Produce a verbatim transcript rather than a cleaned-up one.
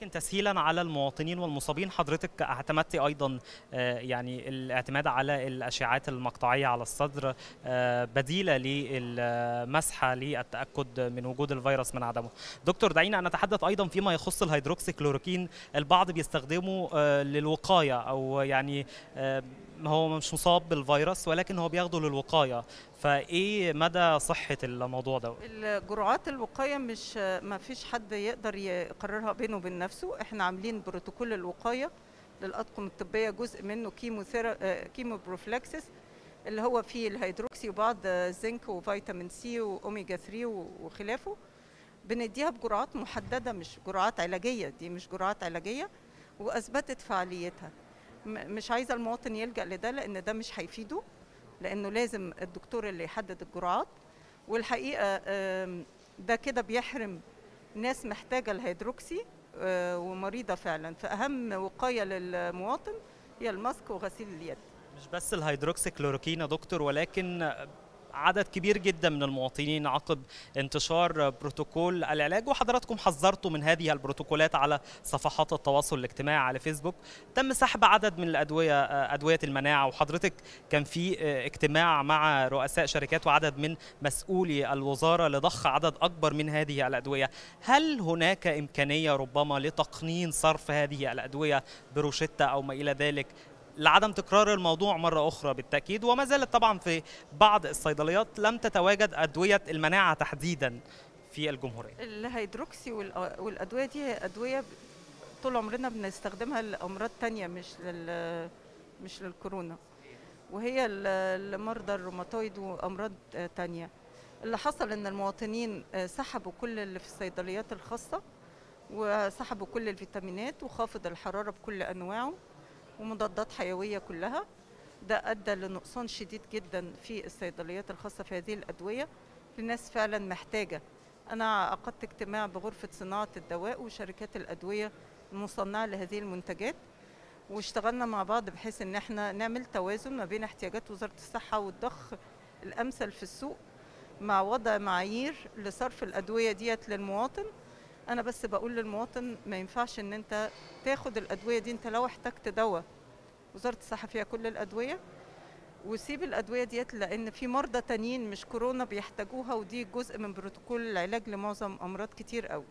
ولكن تسهيلا على المواطنين والمصابين حضرتك اعتمدتي ايضا يعني الاعتماد على الاشعاعات المقطعيه على الصدر بديله للمسحه للتاكد من وجود الفيروس من عدمه. دكتور دعينا نتحدث ايضا فيما يخص الهيدروكسيكلوروكين، البعض بيستخدمه للوقايه او يعني هو مش مصاب بالفيروس ولكن هو بياخده للوقايه، فايه مدى صحه الموضوع ده؟ الجرعات الوقايه مش ما فيش حد يقدر يقررها بينه وبين نفسه، احنا عاملين بروتوكول الوقايه للاطقم الطبيه جزء منه كيمو كيمو بروفلاكسس اللي هو فيه الهيدروكسي وبعض زنك وفيتامين سي واوميجا ثلاثة وخلافه، بنديها بجرعات محدده مش جرعات علاجيه، دي مش جرعات علاجيه واثبتت فعاليتها. مش عايزه المواطن يلجأ لده لان ده مش هيفيده، لانه لازم الدكتور اللي يحدد الجرعات، والحقيقه ده كده بيحرم ناس محتاجه الهيدروكسي ومريضه فعلا. فاهم وقايه للمواطن هي الماسك وغسيل اليد. مش بس الهيدروكسيكلوروكين يا دكتور، ولكن عدد كبير جدا من المواطنين عقب انتشار بروتوكول العلاج، وحضراتكم حذرتوا من هذه البروتوكولات على صفحات التواصل الاجتماعي على فيسبوك، تم سحب عدد من الادويه ادويه المناعه، وحضرتك كان في اجتماع مع رؤساء شركات وعدد من مسؤولي الوزاره لضخ عدد اكبر من هذه الادويه. هل هناك امكانيه ربما لتقنين صرف هذه الادويه بروشتة او ما الى ذلك لعدم تكرار الموضوع مرة أخرى؟ بالتأكيد، وما زالت طبعا في بعض الصيدليات لم تتواجد أدوية المناعة تحديدا في الجمهورية. الهيدروكسي والأدوية دي هي أدوية طول عمرنا بنستخدمها لأمراض تانية مش لل مش للكورونا، وهي لمرضى الروماتويد وأمراض تانية. اللي حصل إن المواطنين سحبوا كل اللي في الصيدليات الخاصة وسحبوا كل الفيتامينات وخافض الحرارة بكل أنواعه ومضادات حيويه كلها، ده ادى لنقصان شديد جدا في الصيدليات الخاصه في هذه الادويه لناس فعلا محتاجه. انا عقدت اجتماع بغرفه صناعه الدواء وشركات الادويه المصنعه لهذه المنتجات، واشتغلنا مع بعض بحيث ان احنا نعمل توازن ما بين احتياجات وزاره الصحه والضخ الامثل في السوق مع وضع معايير لصرف الادويه ديت للمواطن. أنا بس بقول للمواطن ما ينفعش إن أنت تاخد الأدوية دي، أنت لو احتجت دواء وزارة الصحة فيها كل الأدوية، وسيب الأدوية ديت لأن في مرضى تانيين مش كورونا بيحتاجوها، ودي جزء من بروتوكول العلاج لمعظم أمراض كتير قوي.